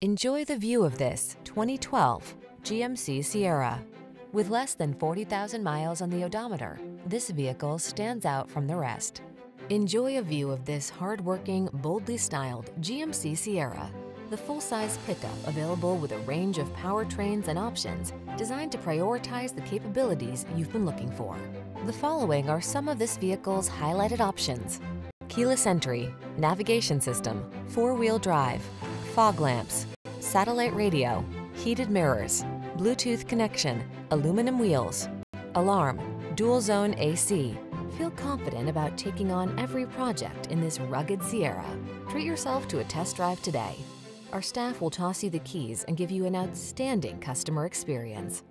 Enjoy the view of this 2012 GMC Sierra. With less than 40,000 miles on the odometer, this vehicle stands out from the rest. Enjoy a view of this hard-working, boldly styled GMC Sierra, the full-size pickup available with a range of powertrains and options designed to prioritize the capabilities you've been looking for. The following are some of this vehicle's highlighted options: keyless entry, navigation system, four-wheel drive, fog lamps, satellite radio, heated mirrors, Bluetooth connection, aluminum wheels, alarm, dual zone AC. Feel confident about taking on every project in this rugged Sierra. Treat yourself to a test drive today. Our staff will toss you the keys and give you an outstanding customer experience.